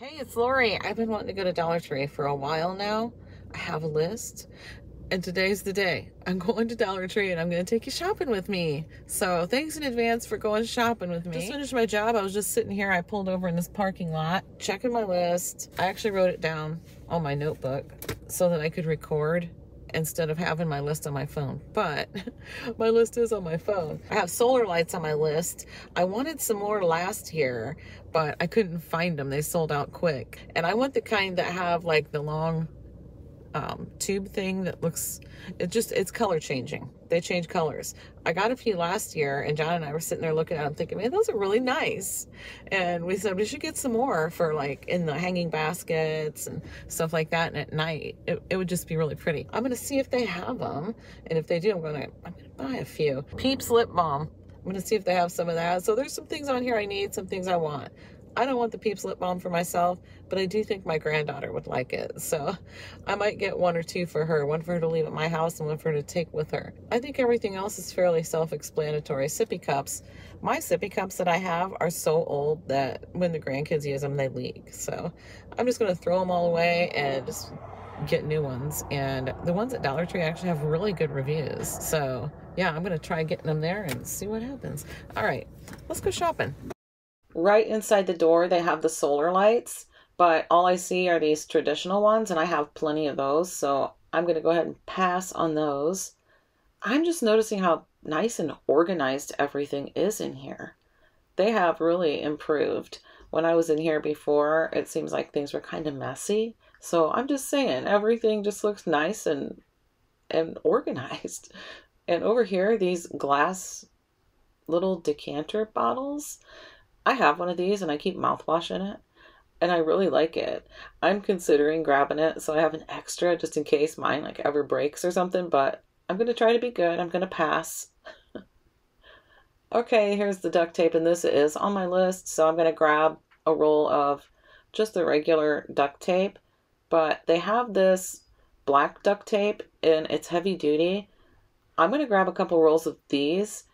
Hey, it's Lori. I've been wanting to go to Dollar Tree for a while now. I have a list, and today's the day. I'm going to Dollar Tree, and I'm going to take you shopping with me. So thanks in advance for going shopping with me. Just finished my job. I was just sitting here. I pulled over in this parking lot, checking my list. I actually wrote it down on my notebook so that I could record instead of having my list on my phone. But my list is on my phone. I have solar lights on my list. I wanted some more last year, but I couldn't find them. They sold out quick. And I want the kind that have like the long tube thing that looks, it's color changing. They change colors. I got a few last year, and John and I were sitting there looking at them thinking, man, those are really nice. And we said, we should get some more for like in the hanging baskets and stuff like that. And at night, it would just be really pretty. I'm going to see if they have them. And if they do, I'm going to buy a few. Peeps Lip Balm. I'm going to see if they have some of that. So there's some things on here I need, some things I want. I don't want the Peeps Lip Balm for myself, but I do think my granddaughter would like it. So I might get one or two for her. One for her to leave at my house and one for her to take with her. I think everything else is fairly self-explanatory. Sippy cups. My sippy cups that I have are so old that when the grandkids use them, they leak. So I'm just going to throw them all away and just get new ones. And the ones at Dollar Tree actually have really good reviews. So yeah, I'm going to try getting them there and see what happens. All right, let's go shopping. Right inside the door, they have the solar lights, but all I see are these traditional ones, and I have plenty of those, so I'm going to go ahead and pass on those. I'm just noticing how nice and organized everything is in here. They have really improved. When I was in here before, it seems like things were kind of messy, so I'm just saying everything just looks nice and organized. And over here, these glass little decanter bottles, I have one of these and I keep mouthwash in it, and I really like it. I'm considering grabbing it, so I have an extra just in case mine like ever breaks or something, but I'm gonna try to be good. I'm gonna pass. Okay, here's the duct tape, and this is on my list, so I'm gonna grab a roll of just the regular duct tape, but they have this black duct tape and it's heavy duty. I'm gonna grab a couple rolls of these.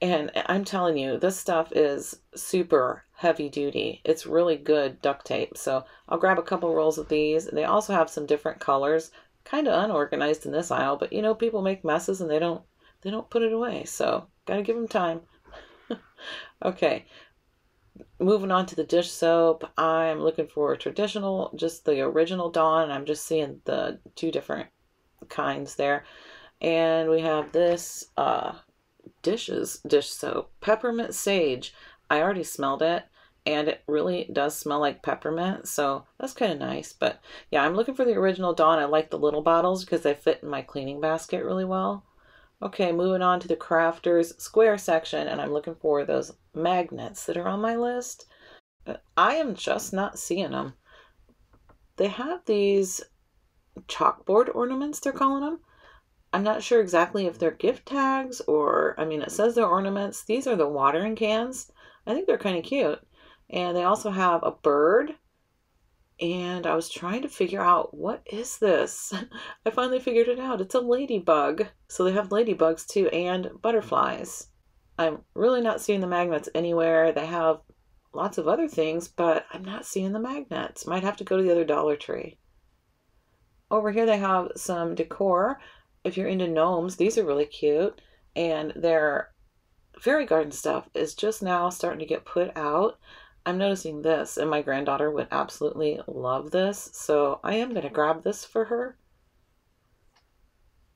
And I'm telling you, this stuff is super heavy duty. It's really good duct tape. So I'll grab a couple rolls of these. They also have some different colors, kind of unorganized in this aisle, but you know, people make messes and they don't put it away. So gotta give them time. Okay, moving on to the dish soap. I'm looking for traditional, just the original Dawn. I'm just seeing the two different kinds there. And we have this, dish soap, peppermint sage. I already smelled it, and it really does smell like peppermint, so that's kind of nice. But yeah, I'm looking for the original Dawn. I like the little bottles because they fit in my cleaning basket really well. Okay, moving on to the crafters square section, and I'm looking for those magnets that are on my list. I am just not seeing them. They have these chalkboard ornaments, they're calling them. I'm not sure exactly if they're gift tags or, I mean, it says they're ornaments. These are the watering cans. I think they're kind of cute. And they also have a bird. And I was trying to figure out, what is this? I finally figured it out. It's a ladybug. So they have ladybugs too, and butterflies. I'm really not seeing the magnets anywhere. They have lots of other things, but I'm not seeing the magnets. Might have to go to the other Dollar Tree. Over here they have some decor. If you're into gnomes, these are really cute, and their fairy garden stuff is just now starting to get put out. I'm noticing this, and my granddaughter would absolutely love this, so I am going to grab this for her.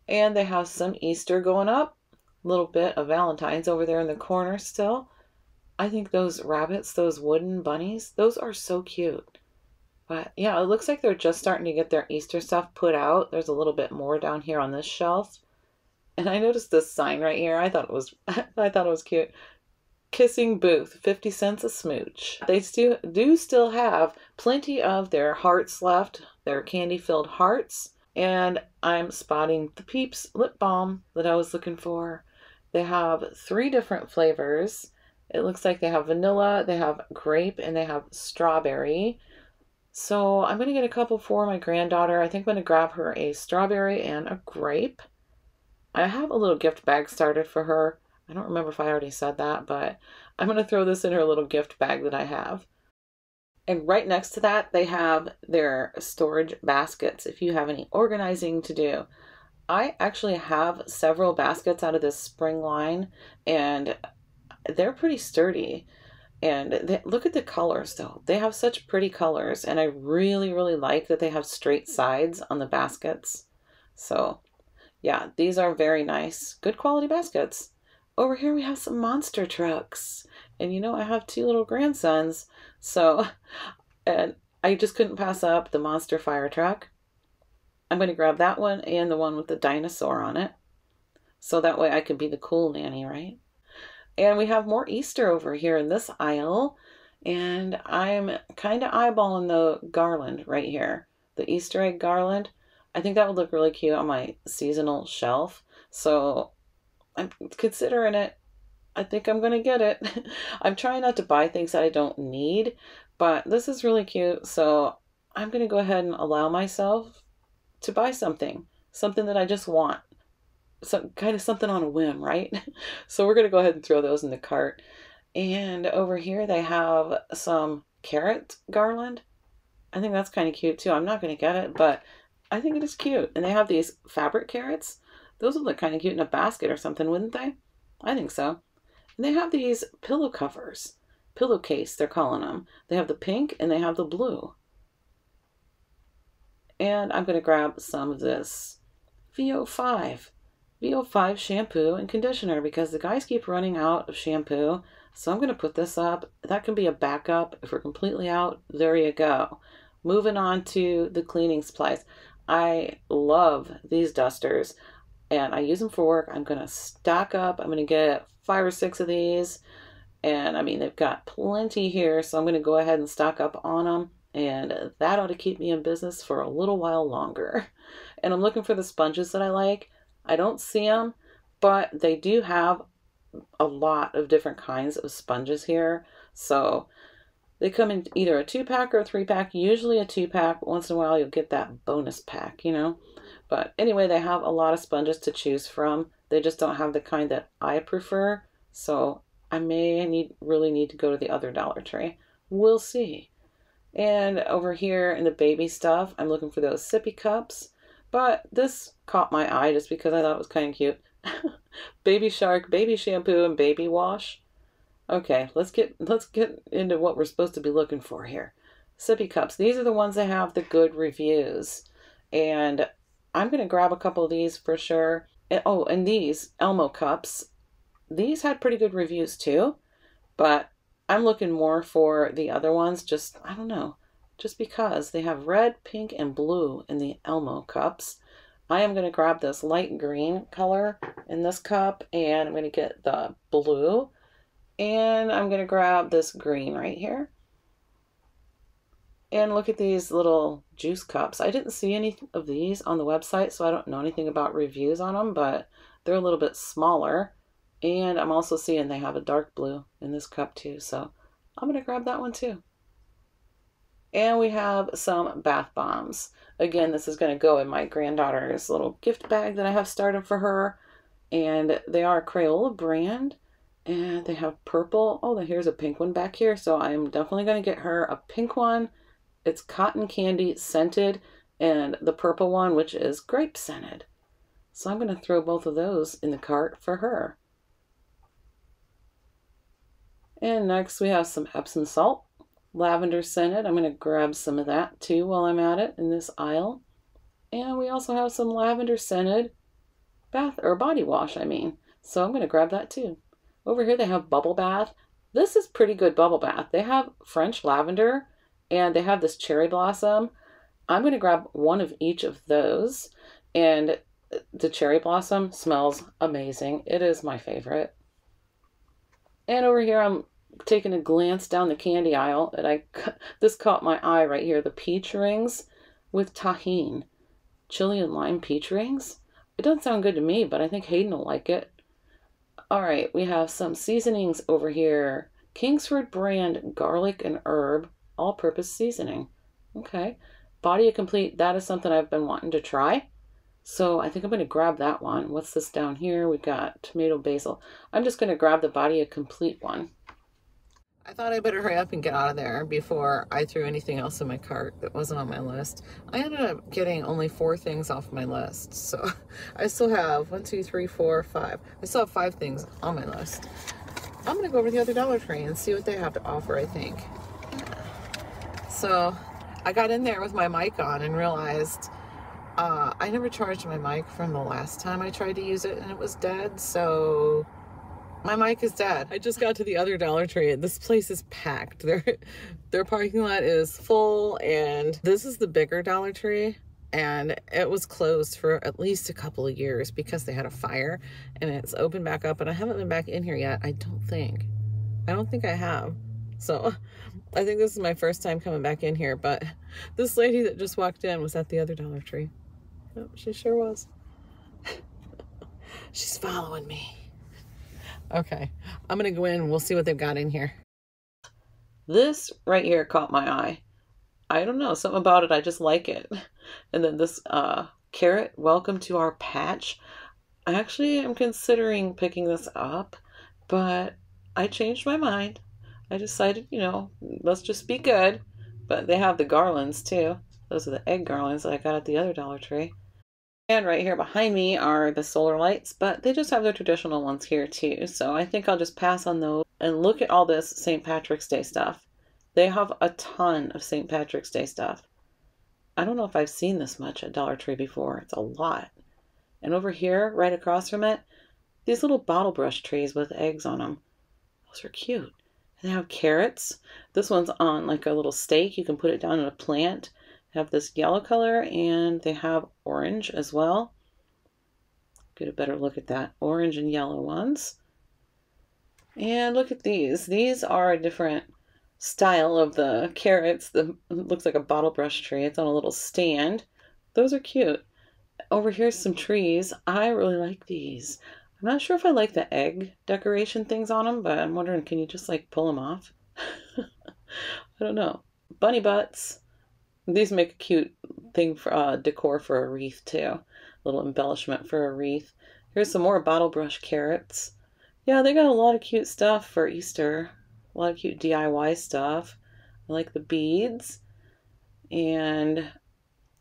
And they have some Easter going up, a little bit of Valentine's over there in the corner still. I think those rabbits, those wooden bunnies, those are so cute. But yeah, it looks like they're just starting to get their Easter stuff put out. There's a little bit more down here on this shelf. And I noticed this sign right here. I thought it was cute. Kissing Booth, 50 cents a smooch. They do still have plenty of their hearts left, their candy-filled hearts. And I'm spotting the Peeps lip balm that I was looking for. They have 3 different flavors. It looks like they have vanilla, they have grape, and they have strawberry. So I'm going to get a couple for my granddaughter. I think I'm going to grab her a strawberry and a grape. I have a little gift bag started for her. I don't remember if I already said that, but I'm going to throw this in her little gift bag that I have. And right next to that, they have their storage baskets if you have any organizing to do. I actually have several baskets out of this spring line, and they're pretty sturdy. And look at the colors though. They have such pretty colors, and I really, really like that they have straight sides on the baskets. So yeah, these are very nice, good quality baskets. Over here we have some monster trucks. And you know, I have two little grandsons, so and I just couldn't pass up the monster fire truck. I'm going to grab that one and the one with the dinosaur on it. So that way I could be the cool nanny, right? And we have more Easter over here in this aisle. And I'm kind of eyeballing the garland right here. The Easter egg garland. I think that would look really cute on my seasonal shelf. So I'm considering it. I think I'm going to get it. I'm trying not to buy things that I don't need, but this is really cute. So I'm going to go ahead and allow myself to buy something that I just want. Some kind of something on a whim, right? So we're going to go ahead and throw those in the cart. And over here they have some carrot garland. I think that's kind of cute too. I'm not going to get it, but I think it is cute. And they have these fabric carrots. Those would look kind of cute in a basket or something, wouldn't they? I think so. And they have these pillow covers, pillowcase they're calling them. They have the pink and they have the blue. And I'm going to grab some of this VO5 shampoo and conditioner because the guys keep running out of shampoo. So I'm going to put this up. That can be a backup if we're completely out. There you go. Moving on to the cleaning supplies. I love these dusters and I use them for work. I'm going to stock up. I'm going to get 5 or 6 of these. And I mean, they've got plenty here. So I'm going to go ahead and stock up on them. And that ought to keep me in business for a little while longer. And I'm looking for the sponges that I like. I don't see them, but they do have a lot of different kinds of sponges here. So they come in either a 2-pack or a 3-pack, usually a 2-pack. Once in a while, you'll get that bonus pack, you know. But anyway, they have a lot of sponges to choose from. They just don't have the kind that I prefer. So I may really need to go to the other Dollar Tree. We'll see. And over here in the baby stuff, I'm looking for those sippy cups. But this caught my eye just because I thought it was kind of cute. Baby shark, baby shampoo, and baby wash. Okay, let's get into what we're supposed to be looking for here. Sippy cups. These are the ones that have the good reviews. And I'm going to grab a couple of these for sure. And, oh, and these Elmo cups. These had pretty good reviews too. But I'm looking more for the other ones. Just, I don't know. Just because they have red, pink, and blue in the Elmo cups. I am going to grab this light green color in this cup, and I'm going to get the blue, and I'm going to grab this green right here. And look at these little juice cups. I didn't see any of these on the website, so I don't know anything about reviews on them, but they're a little bit smaller. And I'm also seeing they have a dark blue in this cup too, so I'm going to grab that one too. And we have some bath bombs. Again, this is going to go in my granddaughter's little gift bag that I have started for her. And they are Crayola brand. And they have purple. Oh, here's a pink one back here. So I'm definitely going to get her a pink one. It's cotton candy scented. And the purple one, which is grape scented. So I'm going to throw both of those in the cart for her. And next we have some Epsom salt. Lavender scented. I'm going to grab some of that too while I'm at it in this aisle. And we also have some lavender scented bath or body wash, I mean. So I'm going to grab that too. Over here they have bubble bath. This is pretty good bubble bath. They have French lavender and they have this cherry blossom. I'm going to grab one of each of those. And the cherry blossom smells amazing. It is my favorite. And over here I'm taking a glance down the candy aisle, and this caught my eye right here, the peach rings with tahine. Chili and lime peach rings. It doesn't sound good to me, but I think Hayden will like it. All right, we have some seasonings over here. Kingsford brand garlic and herb all-purpose seasoning. Okay. Body Complete, that is something I've been wanting to try. So I think I'm going to grab that one. What's this down here? We've got tomato basil. I'm just going to grab the Body Complete one. I thought I better hurry up and get out of there before I threw anything else in my cart that wasn't on my list. I ended up getting only 4 things off my list. So I still have 1, 2, 3, 4, 5. I still have 5 things on my list. I'm going to go over to the other Dollar Tree and see what they have to offer, I think. So I got in there with my mic on and realized I never charged my mic from the last time I tried to use it and it was dead. So my mic is dead. I just got to the other Dollar Tree. This place is packed. Their parking lot is full, and this is the bigger Dollar Tree, and it was closed for at least a couple of years because they had a fire, and it's opened back up, and I haven't been back in here yet, I don't think. I don't think I have. So I think this is my first time coming back in here, but this lady that just walked in was at the other Dollar Tree. Oh, she sure was. She's following me. Okay, I'm gonna go in and we'll see what they've got in here. This right here caught my eye. I don't know, something about it, I just like it. And then this carrot, welcome to our patch. I actually am considering picking this up, but I changed my mind. I decided, you know, let's just be good. But they have the garlands too. Those are the egg garlands that I got at the other Dollar Tree. And right here behind me are the solar lights, but they just have their traditional ones here too, so I think I'll just pass on those and look at all this St. Patrick's Day stuff. They have a ton of St. Patrick's Day stuff. I don't know if I've seen this much at Dollar Tree before. It's a lot. And over here, right across from it, these little bottle brush trees with eggs on them. Those are cute. And they have carrots. This one's on like a little stake. You can put it down in a plant. Have this yellow color, and they have orange as well. Get a better look at that. Orange and yellow ones. And look at these. These are a different style of the carrots. It looks like a bottle brush tree. It's on a little stand. Those are cute. Over here's some trees. I really like these. I'm not sure if I like the egg decoration things on them, but I'm wondering, can you just like pull them off? I don't know. Bunny butts. These make a cute thing for decor for a wreath too. A little embellishment for a wreath. Here's some more bottle brush carrots. Yeah, they got a lot of cute stuff for Easter. A lot of cute DIY stuff. I like the beads and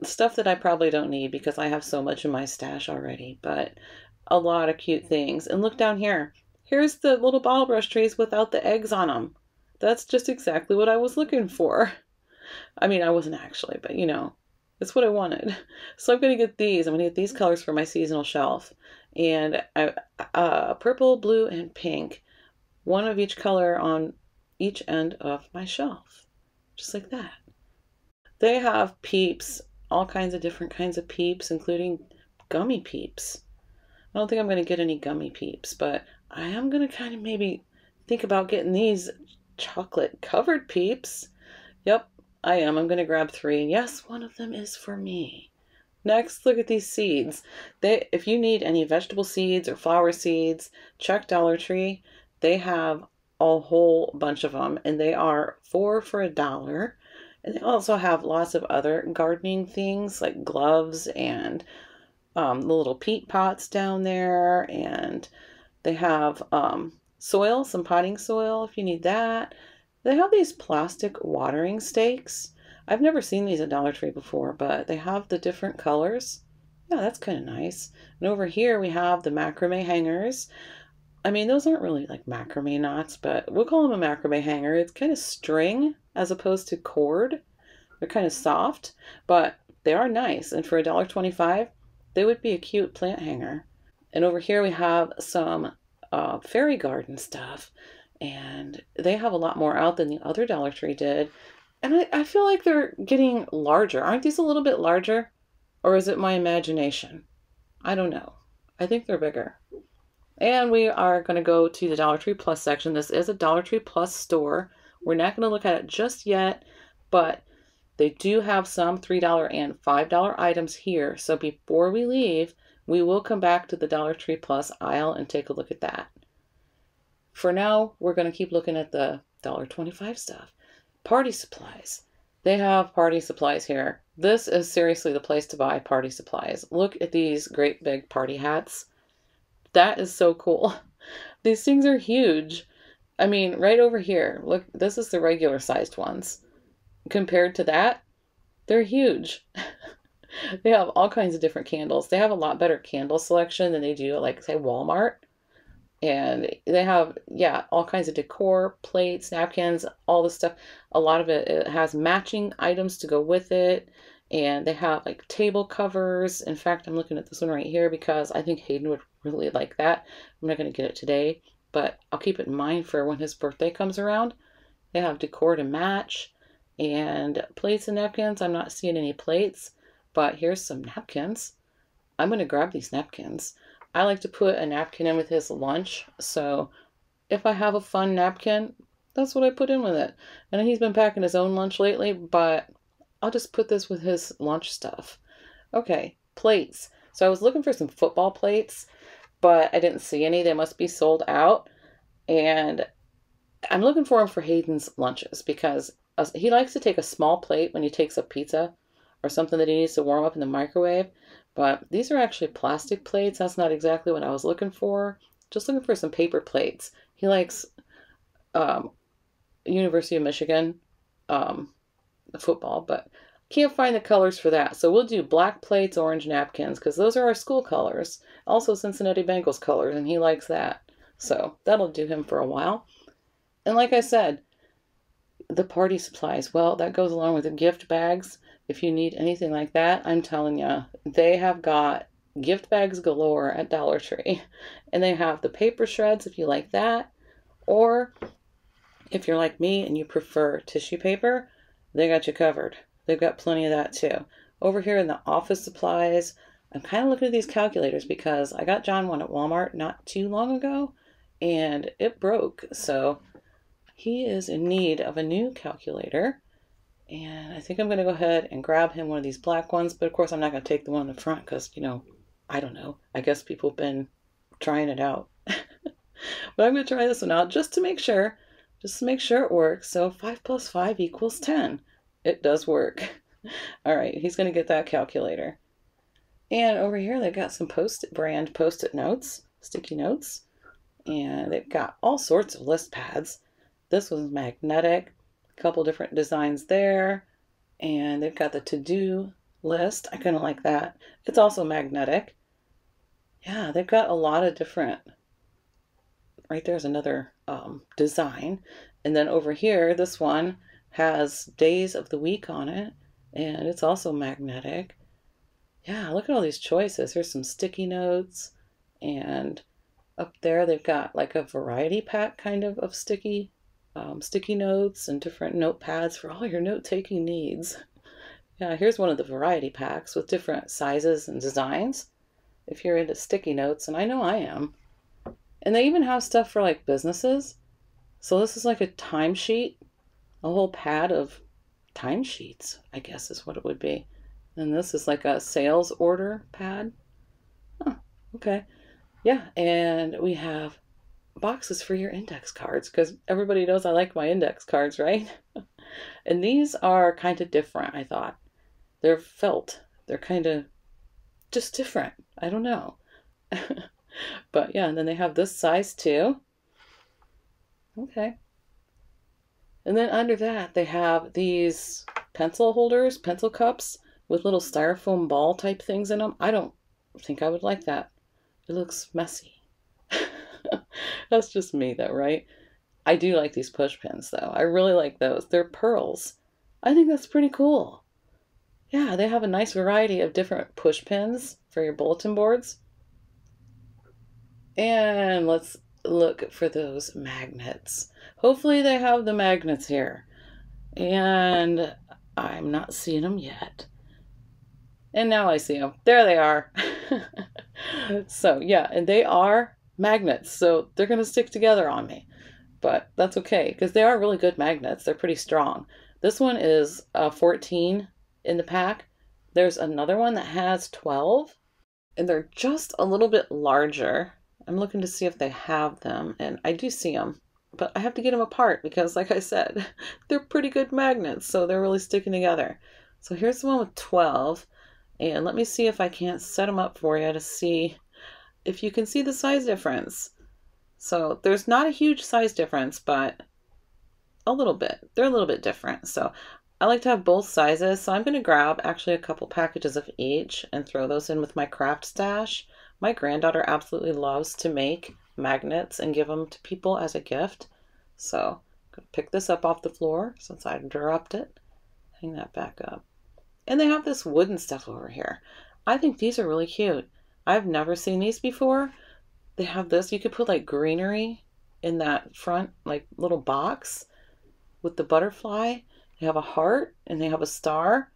stuff that I probably don't need because I have so much in my stash already, but a lot of cute things. And look down here. Here's the little bottle brush trees without the eggs on them. That's just exactly what I was looking for. I mean, I wasn't actually, but you know, it's what I wanted. So I'm going to get these. I'm going to get these colors for my seasonal shelf. And purple, blue, and pink. One of each color on each end of my shelf. Just like that. They have Peeps. All kinds of different kinds of Peeps, including gummy Peeps. I don't think I'm going to get any gummy Peeps, but I am going to kind of maybe think about getting these chocolate-covered Peeps. Yep. I am. I'm going to grab 3. And yes, one of them is for me. Next, look at these seeds. If you need any vegetable seeds or flower seeds, check Dollar Tree. They have a whole bunch of them, and they are 4 for $1. And they also have lots of other gardening things like gloves and the little peat pots down there. And they have soil, some potting soil if you need that. They have these plastic watering stakes. I've never seen these at Dollar Tree before, but they have the different colors. Yeah, that's kind of nice. And over here we have the macrame hangers. I mean, those aren't really like macrame knots, but we'll call them a macrame hanger. It's kind of string as opposed to cord. They're kind of soft, but they are nice. And for $1.25, they would be a cute plant hanger. And over here we have some fairy garden stuff. And they have a lot more out than the other Dollar Tree did. And I feel like they're getting larger. Aren't these a little bit larger? Or is it my imagination? I don't know. I think they're bigger. And we are going to go to the Dollar Tree Plus section. This is a Dollar Tree Plus store. We're not going to look at it just yet, but they do have some $3 and $5 items here. So before we leave, we will come back to the Dollar Tree Plus aisle and take a look at that. For now, we're going to keep looking at the $1.25 stuff. Party supplies. They have party supplies here. This is seriously the place to buy party supplies. Look at these great big party hats. That is so cool. These things are huge. I mean, right over here, look, this is the regular sized ones. Compared to that, they're huge. They have all kinds of different candles. They have a lot better candle selection than they do at, like, say, Walmart. And they have, yeah, all kinds of decor, plates, napkins, all this stuff. A lot of it has matching items to go with it. And they have, like, table covers. In fact, I'm looking at this one right here because I think Hayden would really like that. I'm not going to get it today, but I'll keep it in mind for when his birthday comes around. They have decor to match and plates and napkins. I'm not seeing any plates, but here's some napkins. I'm going to grab these napkins. I like to put a napkin in with his lunch, so if I have a fun napkin, that's what I put in with it. And he's been packing his own lunch lately, but I'll just put this with his lunch stuff. Okay, plates. So I was looking for some football plates, but I didn't see any. They must be sold out. And I'm looking for them for Hayden's lunches because he likes to take a small plate when he takes a pizza or something that he needs to warm up in the microwave. But these are actually plastic plates. That's not exactly what I was looking for. Just looking for some paper plates. He likes University of Michigan football, but can't find the colors for that. So we'll do black plates, orange napkins, because those are our school colors. Also Cincinnati Bengals colors, and he likes that. So that'll do him for a while. And like I said, the party supplies. Well, that goes along with the gift bags. If you need anything like that, I'm telling you, they have got gift bags galore at Dollar Tree. And they have the paper shreds if you like that. Or if you're like me and you prefer tissue paper, they got you covered. They've got plenty of that too. Over here in the office supplies, I'm kind of looking at these calculators because I got John one at Walmart not too long ago and it broke. So he is in need of a new calculator. And I think I'm going to go ahead and grab him one of these black ones. But of course, I'm not going to take the one in the front because, you know, I don't know. I guess people have been trying it out. But I'm going to try this one out just to make sure it works. So 5 plus 5 equals 10. It does work. All right. He's going to get that calculator. And over here, they've got some brand post-it notes, sticky notes. And they've got all sorts of list pads. This one's magnetic. Couple different designs there, and they've got the to-do list. I kind of like that. It's also magnetic. Yeah, they've got a lot of different. Right there's another design, and then over here this one has days of the week on it, and it's also magnetic. Yeah, look at all these choices. Here's some sticky notes, and up there they've got like a variety pack kind of sticky. Sticky notes and different notepads for all your note-taking needs. Yeah, here's one of the variety packs with different sizes and designs if you're into sticky notes, and I know I am. And they even have stuff for like businesses. So this is like a timesheet, a whole pad of timesheets, I guess is what it would be. And this is like a sales order pad. Huh, okay. Yeah, and we have boxes for your index cards because everybody knows I like my index cards, right? And these are kind of different, I thought. They're felt. They're kind of just different. I don't know. But yeah, and then they have this size too. Okay. And then under that, they have these pencil holders, pencil cups with little styrofoam ball type things in them. I don't think I would like that. It looks messy. That's just me though, right? I do like these push pins though. I really like those. They're pearls. I think that's pretty cool. Yeah, they have a nice variety of different push pins for your bulletin boards. And let's look for those magnets. Hopefully they have the magnets here. And I'm not seeing them yet. And now I see them. There they are. So yeah, and they are magnets, so they're going to stick together on me, but that's okay because they are really good magnets. They're pretty strong. This one is 14 in the pack. There's another one that has 12, and they're just a little bit larger. I'm looking to see if they have them, and I do see them, but I have to get them apart because, like I said, they're pretty good magnets, so they're really sticking together. So here's the one with 12, and let me see if I can't set them up for you to see if you can see the size difference. So there's not a huge size difference, but a little bit. They're a little bit different. So I like to have both sizes. So I'm going to grab actually a couple packages of each and throw those in with my craft stash. My granddaughter absolutely loves to make magnets and give them to people as a gift. So I'm going to pick this up off the floor since I dropped it. Hang that back up. And they have this wooden stuff over here. I think these are really cute. I've never seen these before. They have this. You could put like greenery in that front like little box with the butterfly. They have a heart and they have a star.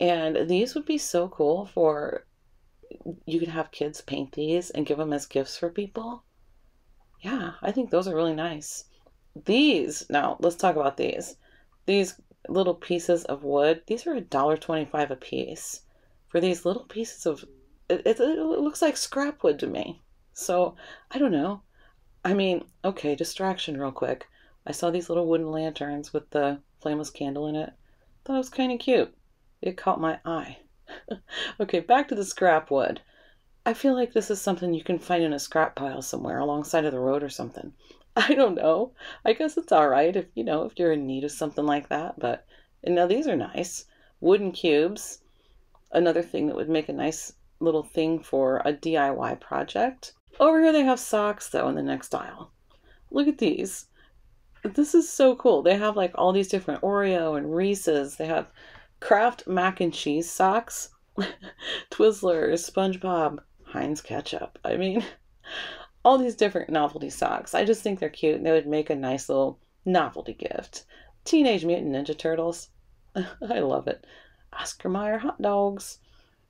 And these would be so cool for, you could have kids paint these and give them as gifts for people. Yeah, I think those are really nice. These, now let's talk about these. These little pieces of wood, these are $1.25 a piece. For these little pieces of, it looks like scrap wood to me. So, I don't know. I mean, okay, distraction real quick. I saw these little wooden lanterns with the flameless candle in it. Thought it was kind of cute. It caught my eye. Okay, back to the scrap wood. I feel like this is something you can find in a scrap pile somewhere alongside of the road or something. I don't know. I guess it's all right if, you know, if you're in need of something like that. But, and now these are nice. Wooden cubes. Another thing that would make a nice little thing for a DIY project. Over here they have socks, though, in the next aisle. Look at these. This is so cool. They have like all these different Oreo and Reese's. They have Kraft mac and cheese socks, Twizzlers, SpongeBob, Heinz ketchup. I mean, all these different novelty socks. I just think they're cute and they would make a nice little novelty gift. Teenage Mutant Ninja Turtles. I love it. Oscar Mayer hot dogs.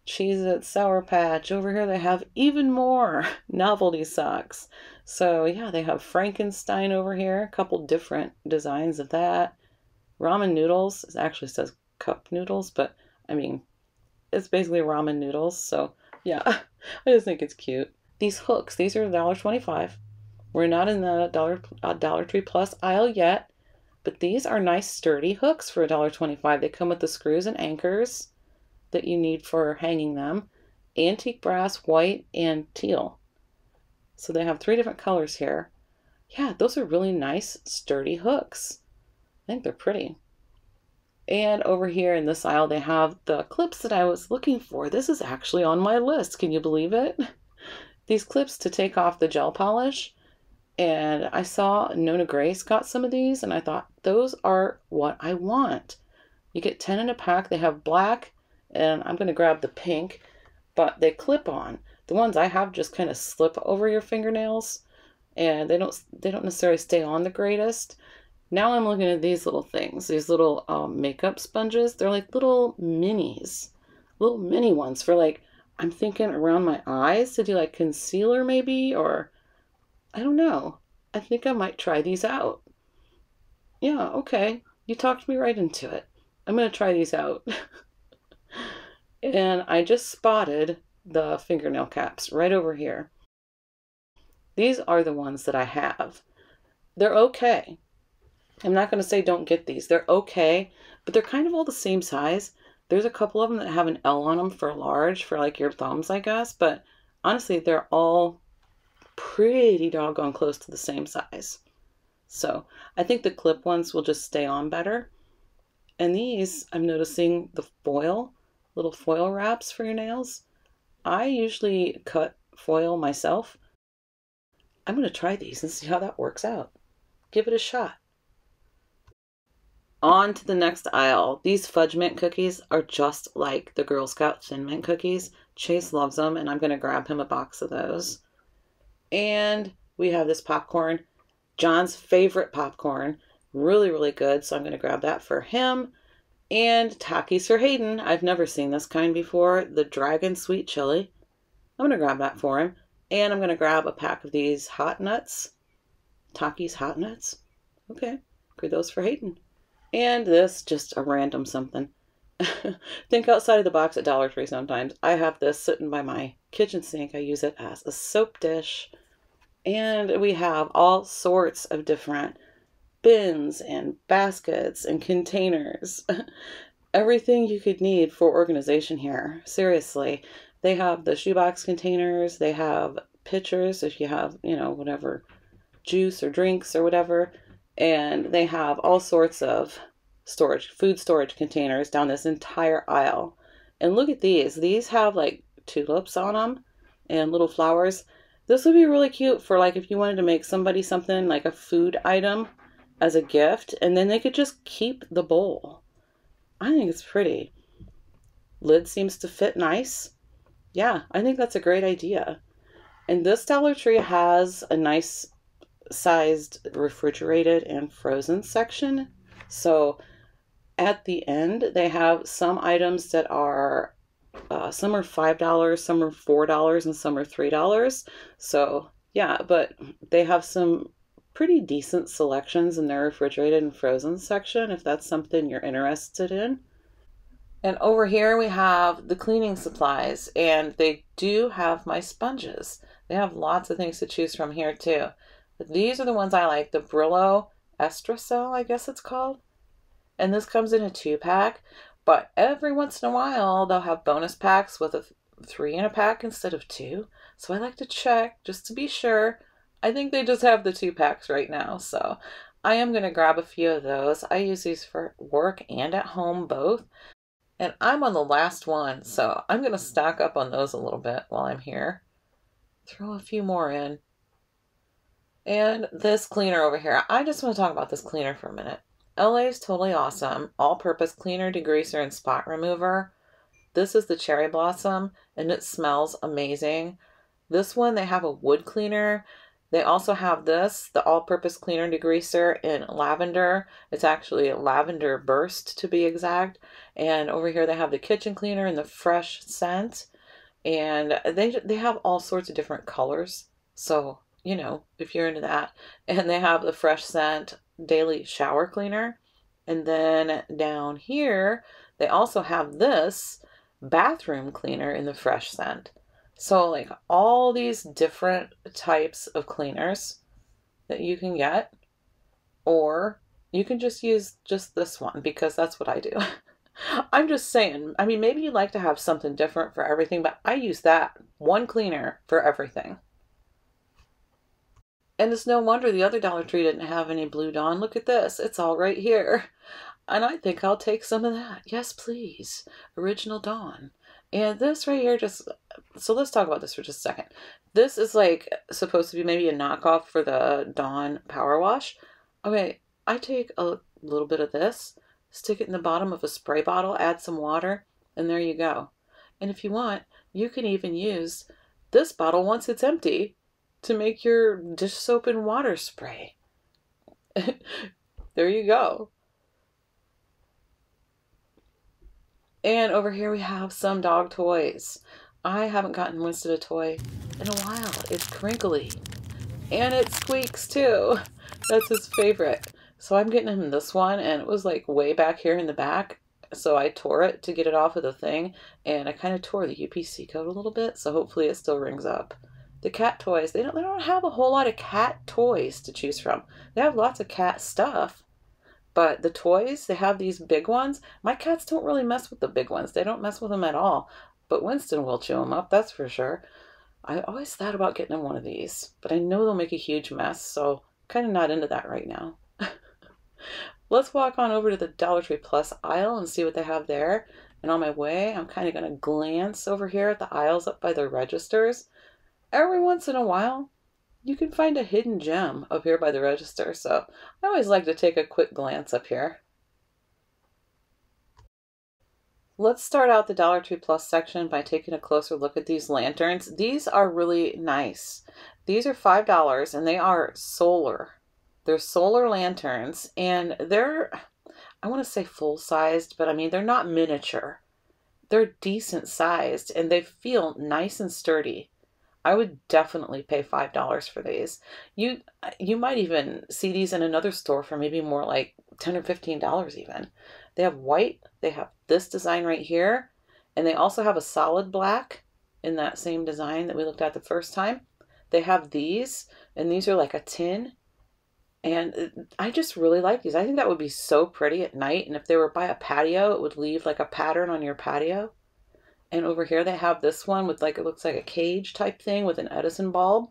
Cheez-It, Sour Patch. Over here they have even more novelty socks. So yeah, they have Frankenstein over here. A couple different designs of that. Ramen noodles. It actually says cup noodles, but I mean, it's basically ramen noodles. So yeah, I just think it's cute. These hooks, these are $1.25. We're not in the Dollar Tree Plus aisle yet, but these are nice sturdy hooks for $1.25. They come with the screws and anchors that you need for hanging them. Antique brass, white, and teal. So they have three different colors here. Yeah, those are really nice, sturdy hooks. I think they're pretty. And over here in this aisle, they have the clips that I was looking for. This is actually on my list. Can you believe it? These clips to take off the gel polish. And I saw Nona Grace got some of these, and I thought, those are what I want. You get 10 in a pack. They have black, and I'm going to grab the pink, but they clip on. The ones I have just kind of slip over your fingernails, and they don't necessarily stay on the greatest. Now I'm looking at these little things, these little makeup sponges. They're like little minis, little mini ones for like, I'm thinking around my eyes to do like concealer maybe, or I don't know. I think I might try these out. Yeah, okay. You talked me right into it. I'm going to try these out. And I just spotted the fingernail caps right over here. These are the ones that I have. They're okay. I'm not going to say don't get these. They're okay, but they're kind of all the same size. There's a couple of them that have an L on them for large, for like your thumbs, I guess. But honestly, they're all pretty doggone close to the same size. So I think the clip ones will just stay on better. And these, I'm noticing the foil, little foil wraps for your nails. I usually cut foil myself. I'm going to try these and see how that works out. Give it a shot. On to the next aisle. These fudge mint cookies are just like the Girl Scout Thin Mint cookies. Chase loves them, and I'm going to grab him a box of those. And we have this popcorn, John's favorite popcorn. Really, really good, so I'm going to grab that for him. And Takis for Hayden. I've never seen this kind before. The Dragon Sweet Chili. I'm going to grab that for him. And I'm going to grab a pack of these hot nuts. Takis hot nuts. Okay, grab those for Hayden. And this, just a random something. Think outside of the box at Dollar Tree sometimes. I have this sitting by my kitchen sink. I use it as a soap dish. And we have all sorts of different bins and baskets and containers. Everything you could need for organization here. Seriously. They have the shoebox containers. They have pitchers if you have, you know, whatever juice or drinks or whatever. And they have all sorts of storage, food storage containers down this entire aisle. And look at these. These have like tulips on them and little flowers. This would be really cute for like if you wanted to make somebody something like a food item as a gift, and then they could just keep the bowl. I think it's pretty. Lid seems to fit nice. Yeah, I think that's a great idea. And this Dollar Tree has a nice sized refrigerated and frozen section. So at the end, they have some items that are, some are $5, some are $4, and some are $3. So yeah, but they have some pretty decent selections in their refrigerated and frozen section if that's something you're interested in. And over here we have the cleaning supplies, and they do have my sponges. They have lots of things to choose from here too. But these are the ones I like, the Brillo Estracel, I guess it's called. And this comes in a 2-pack, but every once in a while they'll have bonus packs with a 3 in a pack instead of 2. So I like to check just to be sure. I think they just have the 2-packs right now, so I am going to grab a few of those. I use these for work and at home both. And I'm on the last one, so I'm going to stock up on those a little bit while I'm here. Throw a few more in. And this cleaner over here. I just want to talk about this cleaner for a minute. LA's totally awesome. All-purpose cleaner, degreaser, and spot remover. This is the Cherry Blossom, and it smells amazing. This one, they have a wood cleaner. They also have this, the all-purpose cleaner, degreaser in lavender. It's actually lavender burst to be exact. And over here they have the kitchen cleaner and the fresh scent. And they have all sorts of different colors. So, you know, if you're into that. And they have the fresh scent daily shower cleaner. And then down here, they also have this bathroom cleaner in the fresh scent. So like all these different types of cleaners that you can get, or you can just use just this one because that's what I do. I'm just saying, I mean, maybe you like to have something different for everything, but I use that one cleaner for everything. And it's no wonder the other Dollar Tree didn't have any Blue Dawn. Look at this. It's all right here. And I think I'll take some of that. Yes, please. Original Dawn. And this right here just, so let's talk about this for just a second. This is like supposed to be maybe a knockoff for the Dawn Power Wash. Okay, I take a little bit of this, stick it in the bottom of a spray bottle, add some water, and there you go. And if you want, you can even use this bottle once it's empty to make your dish soap and water spray. There you go. And over here we have some dog toys. I haven't gotten Winston a toy in a while. It's crinkly. And it squeaks too. That's his favorite. So I'm getting him this one, and it was like way back here in the back. So I tore it to get it off of the thing, and I kind of tore the UPC code a little bit, so hopefully it still rings up. The cat toys, they don't have a whole lot of cat toys to choose from. They have lots of cat stuff. But the toys, they have these big ones. My cats don't really mess with the big ones. They don't mess with them at all. But Winston will chew them up, that's for sure. I always thought about getting him one of these, but I know they'll make a huge mess, so kind of not into that right now. Let's walk on over to the Dollar Tree Plus aisle and see what they have there. And on my way, I'm kind of going to glance over here at the aisles up by the registers. Every once in a while, you can find a hidden gem up here by the register, so I always like to take a quick glance up here. Let's start out the Dollar Tree Plus section by taking a closer look at these lanterns. These are really nice. These are $5, and they are solar. They're solar lanterns, and they're, I want to say full-sized, but I mean, they're not miniature. They're decent-sized, and they feel nice and sturdy. I would definitely pay $5 for these. You might even see these in another store for maybe more like $10 or $15 even. They have white, they have this design right here, and they also have a solid black in that same design that we looked at the first time. They have these, and these are like a tin, and I just really like these. I think that would be so pretty at night, and if they were by a patio, it would leave like a pattern on your patio. And over here they have this one with like, it looks like a cage type thing with an Edison bulb.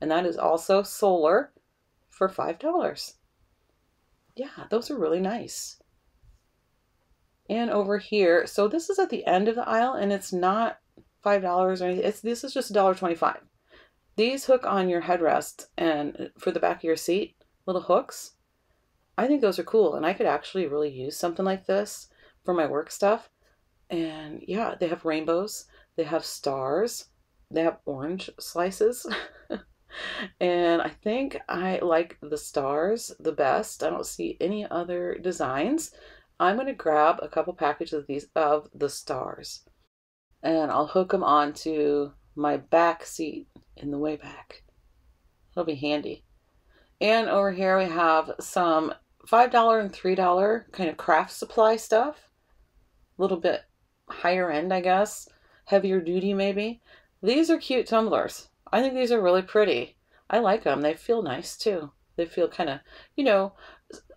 And that is also solar. for $5. Yeah, those are really nice. And over here, so this is at the end of the aisle, and it's not $5 or anything. This is just $1.25. These hook on your headrest and for the back of your seat, little hooks. I think those are cool, and I could actually really use something like this for my work stuff. And yeah, they have rainbows, they have stars, they have orange slices. And I think I like the stars the best. I don't see any other designs. I'm going to grab a couple packages of these, of the stars, and I'll hook them onto my back seat in the way back. It'll be handy. And over here we have some $5 and $3 kind of craft supply stuff. A little bit higher end, I guess. Heavier duty maybe. These are cute tumblers. I think these are really pretty. I like them. They feel nice too. They feel kind of, you know,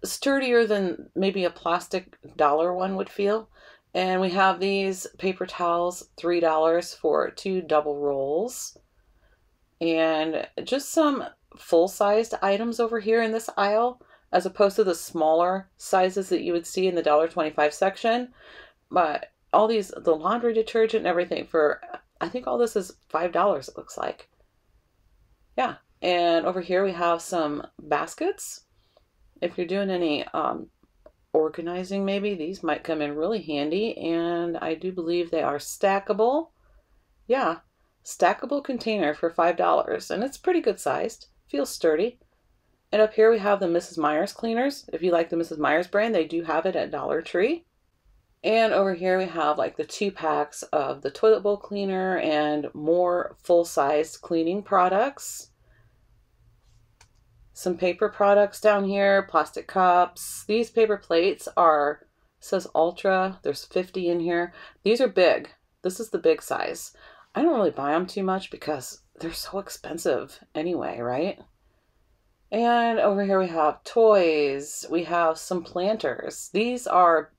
sturdier than maybe a plastic dollar one would feel. And we have these paper towels, $3 for 2 double rolls. And just some full-sized items over here in this aisle, as opposed to the smaller sizes that you would see in the $1.25 section. But all these, the laundry detergent and everything for, I think all this is $5, it looks like. Yeah, and over here we have some baskets. If you're doing any organizing maybe, these might come in really handy, and I do believe they are stackable. Yeah, stackable container for $5, and it's pretty good sized, feels sturdy. And up here we have the Mrs. Myers cleaners. If you like the Mrs. Myers brand, they do have it at Dollar Tree. And over here we have like the 2 packs of the toilet bowl cleaner and more full-sized cleaning products. Some paper products down here, plastic cups. These paper plates are, says Ultra, there's 50 in here. These are big. This is the big size. I don't really buy them too much because they're so expensive anyway, right? And over here we have toys. We have some planters. These are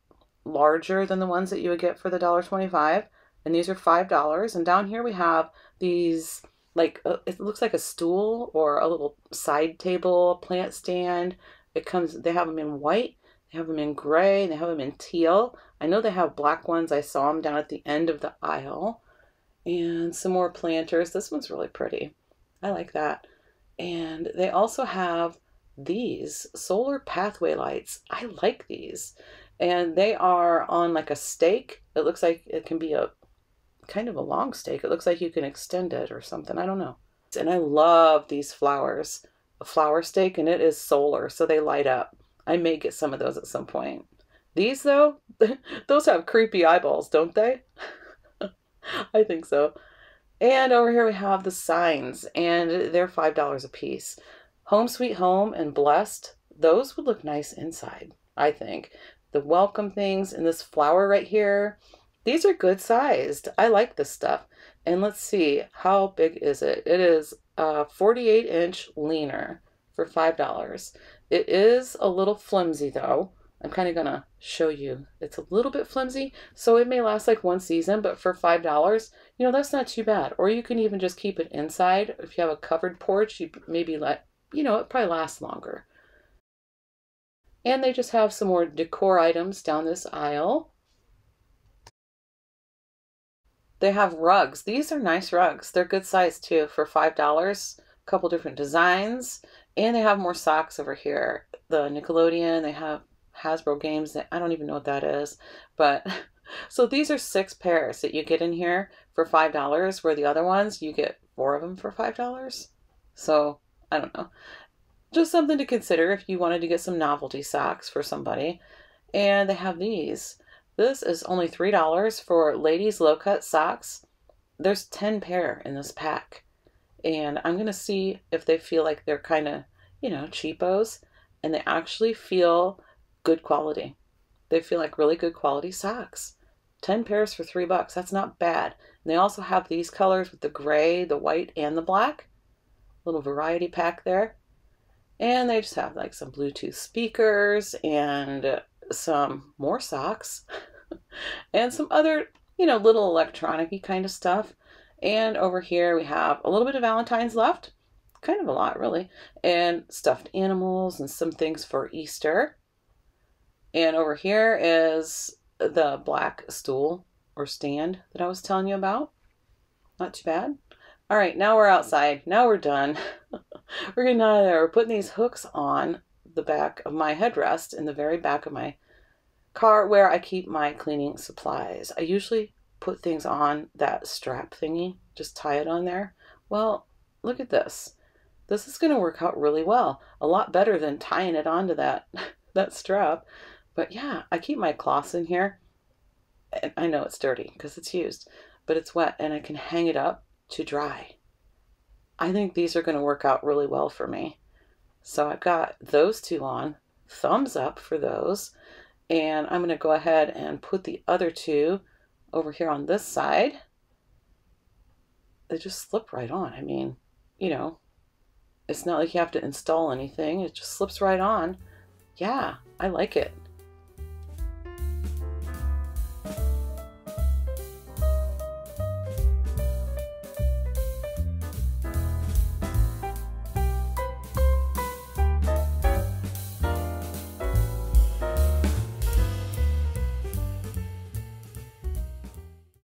larger than the ones that you would get for the $1.25, and these are $5. And down here we have these, like it looks like a stool or a little side table, plant stand. It comes, they have them in white, they have them in gray, and they have them in teal. I know they have black ones. I saw them down at the end of the aisle. And some more planters. This one's really pretty. I like that. And they also have these solar pathway lights. I like these. And they are on like a stake. It looks like it can be a kind of a long stake. It looks like you can extend it or something. I don't know. And I love these flowers. A flower stake, and it is solar, so they light up. I may get some of those at some point. These though, those have creepy eyeballs, don't they? I think so. And over here we have the signs, and they're $5 a piece. Home Sweet Home and Blessed. Those would look nice inside, I think. The welcome things and this flower right here. These are good sized. I like this stuff. And let's see, how big is it? It is a 48-inch leaner for $5. It is a little flimsy though. I'm kind of gonna show you. It's a little bit flimsy, so it may last like 1 season, but for $5, you know, that's not too bad. Or you can even just keep it inside. If you have a covered porch, you maybe let, you know, it probably lasts longer. And they just have some more decor items down this aisle. They have rugs. These are nice rugs. They're good size too for $5, a couple different designs. And they have more socks over here. The Nickelodeon, they have Hasbro games. That I don't even know what that is. But so these are 6 pairs that you get in here for $5, where the other ones, you get 4 of them for $5. So I don't know. Just something to consider if you wanted to get some novelty socks for somebody. And they have these. This is only $3 for ladies low-cut socks. There's 10 pair in this pack. And I'm going to see if they feel like they're kind of, you know, cheapos. And they actually feel good quality. They feel like really good quality socks. 10 pairs for $3. That's not bad. And they also have these colors with the gray, the white, and the black. Little variety pack there. And they just have like some Bluetooth speakers and some more socks and some other, you know, little electronic-y kind of stuff. And over here we have a little bit of Valentine's left. kind of a lot really, and stuffed animals and some things for Easter. And over here is the black stool or stand that I was telling you about. Not too bad. All right, now we're outside. Now we're done. We're getting out of there. We're putting these hooks on the back of my headrest in the very back of my car where I keep my cleaning supplies. I usually put things on that strap thingy, just tie it on there. Well, look at this. This is going to work out really well. A lot better than tying it onto that strap. But yeah, I keep my cloths in here. And I know it's dirty because it's used, but it's wet and I can hang it up to dry. I think these are going to work out really well for me. So I've got those two on. Thumbs up for those. And I'm going to go ahead and put the other two over here on this side. They just slip right on. I mean, you know, it's not like you have to install anything. It just slips right on. Yeah, I like it.